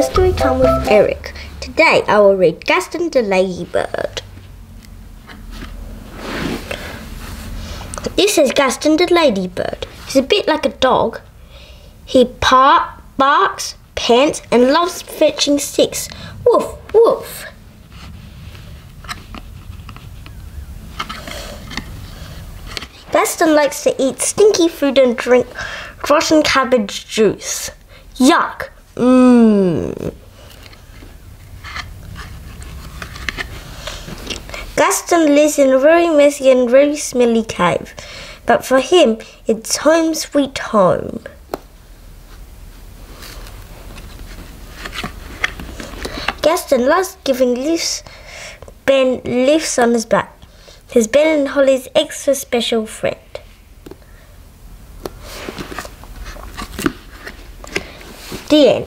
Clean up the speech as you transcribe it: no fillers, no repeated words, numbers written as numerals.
to Storytime with Eric. Today I will read Gaston the Ladybird. This is Gaston the Ladybird. He's a bit like a dog. He barks, pants and loves fetching sticks. Woof, woof. Gaston likes to eat stinky food and drink rotten cabbage juice. Yuck! Mmm. Gaston lives in a very messy and very smelly cave, but for him, it's home sweet home. Gaston loves giving Ben lifts on his back. He's Ben and Holly's extra special friend. The end.